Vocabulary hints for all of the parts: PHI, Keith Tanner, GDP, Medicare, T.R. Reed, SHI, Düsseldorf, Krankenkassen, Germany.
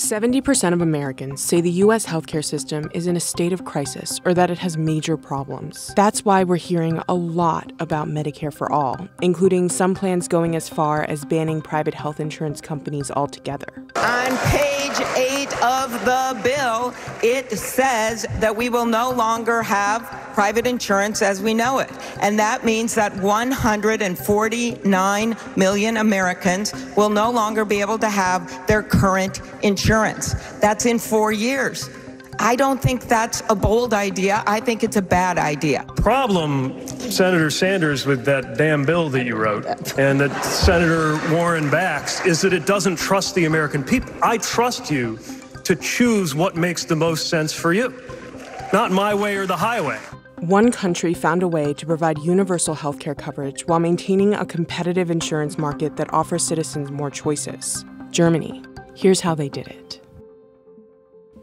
70% of Americans say the U.S. healthcare system is in a state of crisis or that it has major problems. That's why we're hearing a lot about Medicare for All, including some plans going as far as banning private health insurance companies altogether. On page 8 of the bill, it says that we will no longer have private insurance as we know it. And that means that 149 million Americans will no longer be able to have their current insurance. That's in 4 years. I don't think that's a bold idea. I think it's a bad idea. Problem, Senator Sanders, with that damn bill that you wrote and that Senator Warren backs is that it doesn't trust the American people. I trust you to choose what makes the most sense for you, not my way or the highway. One country found a way to provide universal healthcare coverage while maintaining a competitive insurance market that offers citizens more choices: Germany. Here's how they did it.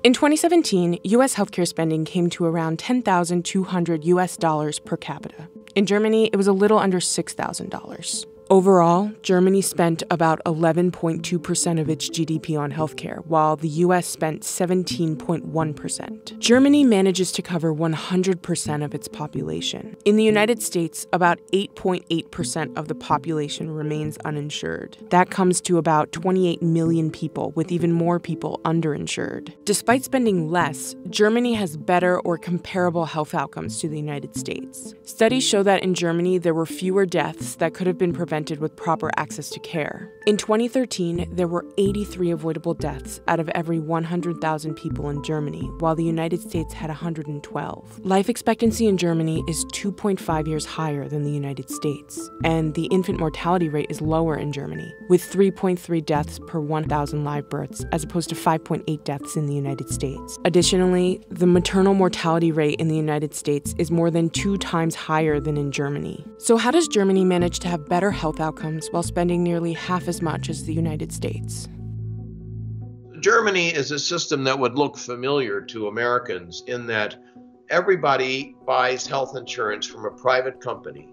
In 2017, U.S. healthcare spending came to around $10,200 per capita. In Germany, it was a little under $6,000. Overall, Germany spent about 11.2% of its GDP on healthcare, while the U.S. spent 17.1%. Germany manages to cover 100% of its population. In the United States, about 8.8% of the population remains uninsured. That comes to about 28 million people, with even more people underinsured. Despite spending less, Germany has better or comparable health outcomes to the United States. Studies show that in Germany, there were fewer deaths that could have been prevented with proper access to care. In 2013, there were 83 avoidable deaths out of every 100,000 people in Germany, while the United States had 112. Life expectancy in Germany is 2.5 years higher than the United States, and the infant mortality rate is lower in Germany, with 3.3 deaths per 1,000 live births, as opposed to 5.8 deaths in the United States. Additionally, the maternal mortality rate in the United States is more than 2 times higher than in Germany. So how does Germany manage to have better health outcomes while spending nearly half as much as the United States? Germany is a system that would look familiar to Americans in that everybody buys health insurance from a private company,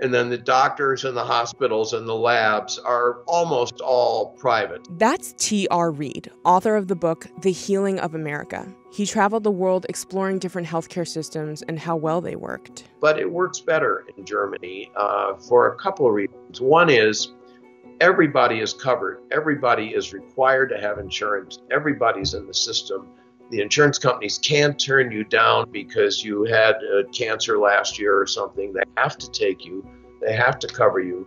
and then the doctors and the hospitals and the labs are almost all private. That's T.R. Reed, author of the book, The Healing of America. He traveled the world exploring different healthcare systems and how well they worked. But it works better in Germany for a couple of reasons. One is everybody is covered. Everybody is required to have insurance. Everybody's in the system. The insurance companies can't turn you down because you had cancer last year or something. They have to take you. They have to cover you.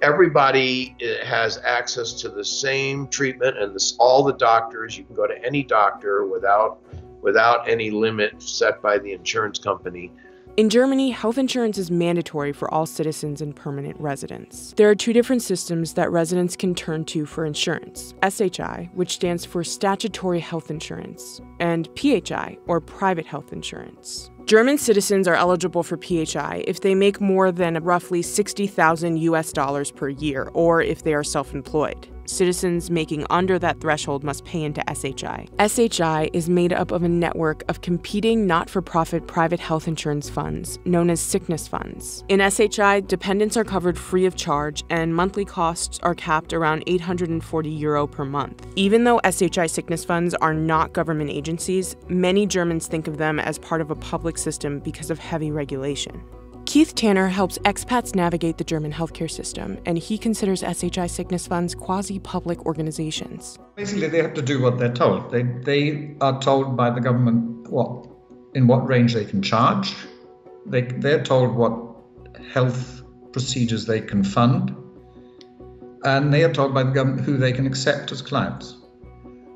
Everybody has access to the same treatment and all the doctors. You can go to any doctor without any limit set by the insurance company. In Germany, health insurance is mandatory for all citizens and permanent residents. There are 2 different systems that residents can turn to for insurance: SHI, which stands for Statutory Health Insurance, and PHI, or Private Health Insurance. German citizens are eligible for PHI if they make more than roughly $60,000 per year, or if they are self-employed. Citizens making under that threshold must pay into SHI. SHI is made up of a network of competing not-for-profit private health insurance funds, known as sickness funds. In SHI, dependents are covered free of charge, and monthly costs are capped around €840 per month. Even though SHI sickness funds are not government agencies, many Germans think of them as part of a public system because of heavy regulation. Keith Tanner helps expats navigate the German healthcare system, and he considers SHI sickness funds quasi-public organizations. Basically, they have to do what they're told. They are told by the government in what range they can charge. They're told what health procedures they can fund, and they are told by the government who they can accept as clients.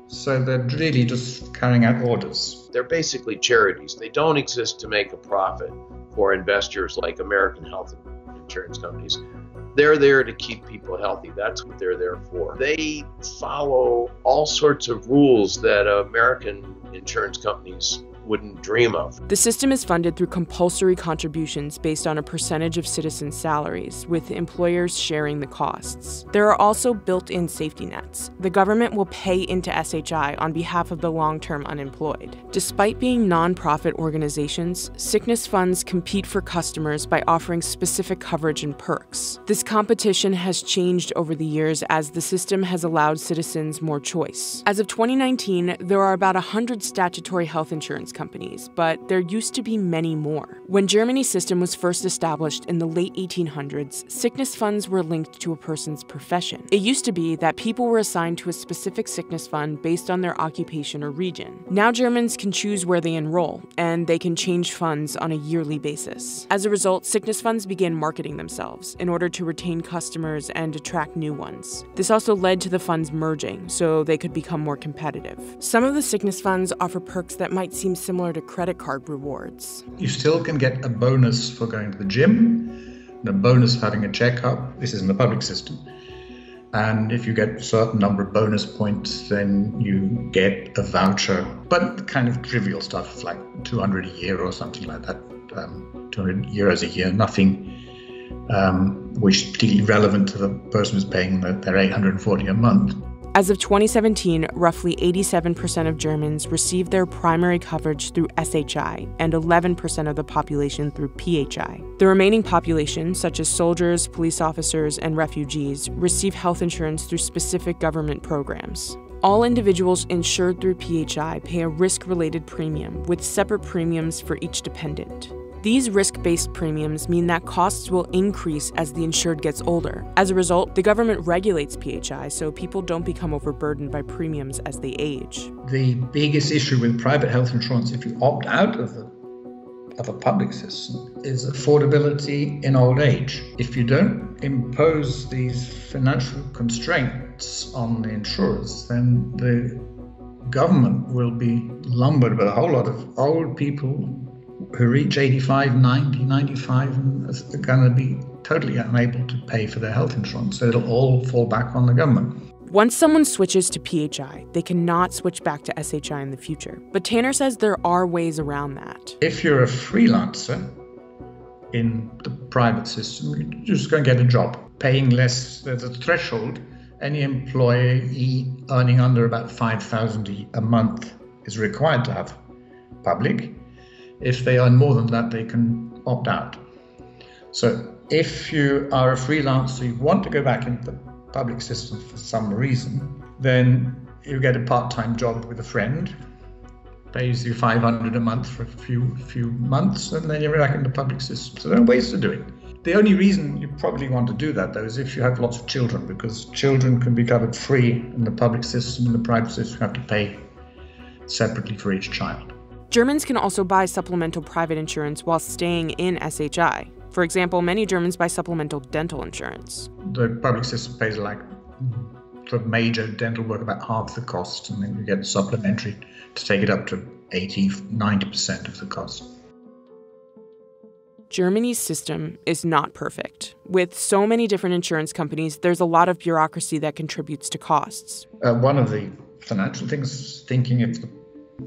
So they're really just carrying out orders. They're basically charities. They don't exist to make a profit for investors like American health insurance companies. They're there to keep people healthy. That's what they're there for. They follow all sorts of rules that American insurance companies wouldn't dream of. The system is funded through compulsory contributions based on a percentage of citizens' salaries, with employers sharing the costs. There are also built-in safety nets. The government will pay into SHI on behalf of the long-term unemployed. Despite being nonprofit organizations, sickness funds compete for customers by offering specific coverage and perks. This competition has changed over the years as the system has allowed citizens more choice. As of 2019, there are about 100 statutory health insurance companies, but there used to be many more. When Germany's system was first established in the late 1800s, sickness funds were linked to a person's profession. It used to be that people were assigned to a specific sickness fund based on their occupation or region. Now Germans can choose where they enroll, and they can change funds on a yearly basis. As a result, sickness funds began marketing themselves in order to retain customers and attract new ones. This also led to the funds merging, so they could become more competitive. Some of the sickness funds offer perks that might seem similar to credit card rewards. You still can get a bonus for going to the gym, and a bonus for having a checkup. This is in the public system. And if you get a certain number of bonus points, then you get a voucher. But kind of trivial stuff, like 200 a year or something like that, 200 euros a year, nothing, which is particularly relevant to the person who's paying their 840 a month. As of 2017, roughly 87% of Germans received their primary coverage through SHI and 11% of the population through PHI. The remaining population, such as soldiers, police officers, and refugees, receive health insurance through specific government programs. All individuals insured through PHI pay a risk-related premium, with separate premiums for each dependent. These risk-based premiums mean that costs will increase as the insured gets older. As a result, the government regulates PHI so people don't become overburdened by premiums as they age. The biggest issue with private health insurance, if you opt out of a public system, is affordability in old age. If you don't impose these financial constraints on the insurers, then the government will be lumbered with a whole lot of old people who reach 85, 90, 95 and are going to be totally unable to pay for their health insurance. So it'll all fall back on the government. Once someone switches to PHI, they cannot switch back to SHI in the future. But Tanner says there are ways around that. If you're a freelancer in the private system, you're just going to get a job. Paying less, there's a threshold. Any employee earning under about 5,000 a month is required to have public. If they earn more than that, they can opt out. So if you are a freelancer, you want to go back into the public system for some reason, then you get a part-time job with a friend, pays you 500 a month for a few months, and then you're back in the public system. So there are ways to do it. The only reason you probably want to do that, though, is if you have lots of children, because children can be covered free in the public system, and the private system have to pay separately for each child. Germans can also buy supplemental private insurance while staying in SHI. For example, many Germans buy supplemental dental insurance. The public system pays like for major dental work about half the cost, and then you get supplementary to take it up to 80, 90% of the cost. Germany's system is not perfect. With so many different insurance companies, there's a lot of bureaucracy that contributes to costs. One of the financial things is thinking if the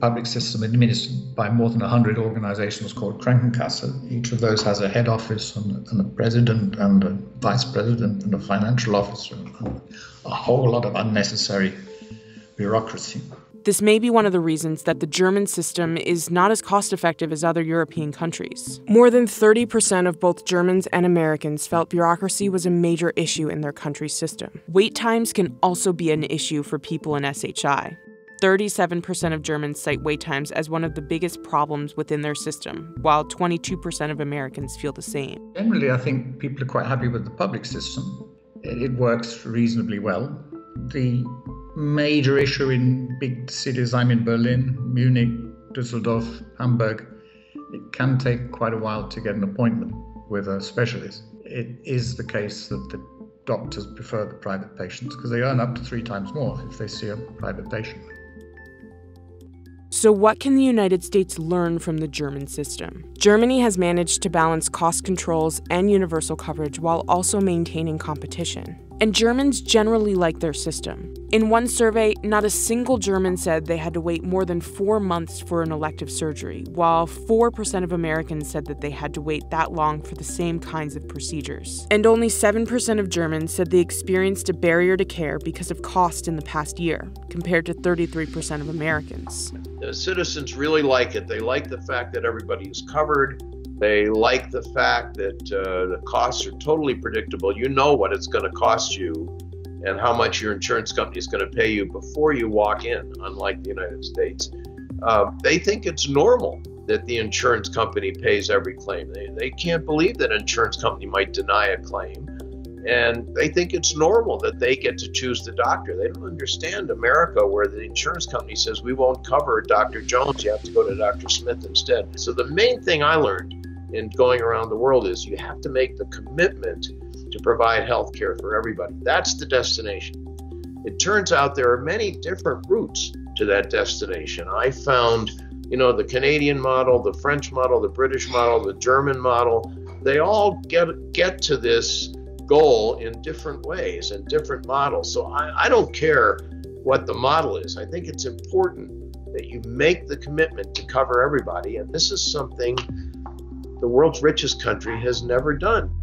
public system administered by more than 100 organizations called Krankenkassen. Each of those has a head office and a president and a vice president and a financial officer and a whole lot of unnecessary bureaucracy. This may be one of the reasons that the German system is not as cost-effective as other European countries. More than 30% of both Germans and Americans felt bureaucracy was a major issue in their country's system. Wait times can also be an issue for people in SHI. 37% of Germans cite wait times as one of the biggest problems within their system, while 22% of Americans feel the same. Generally, I think people are quite happy with the public system. It works reasonably well. The major issue in big cities, I'm in Berlin, Munich, Düsseldorf, Hamburg, it can take quite a while to get an appointment with a specialist. It is the case that the doctors prefer the private patients because they earn up to 3 times more if they see a private patient. So what can the United States learn from the German system? Germany has managed to balance cost controls and universal coverage while also maintaining competition. And Germans generally like their system. In one survey, not a single German said they had to wait more than 4 months for an elective surgery, while 4% of Americans said that they had to wait that long for the same kinds of procedures. And only 7% of Germans said they experienced a barrier to care because of cost in the past year, compared to 33% of Americans. The citizens really like it. They like the fact that everybody is covered. They like the fact that the costs are totally predictable. You know what it's going to cost you and how much your insurance company is going to pay you before you walk in, unlike the United States. They think it's normal that the insurance company pays every claim. They can't believe that an insurance company might deny a claim. And they think it's normal that they get to choose the doctor. They don't understand America, where the insurance company says, we won't cover Dr. Jones, you have to go to Dr. Smith instead. So the main thing I learned in going around the world is you have to make the commitment to provide health care for everybody. That's the destination. It turns out there are many different routes to that destination. I found, you know, the Canadian model, the French model, the British model, the German model, they all get to this goal in different ways and different models. So I don't care what the model is. I think it's important that you make the commitment to cover everybody. And this is something the world's richest country has never done.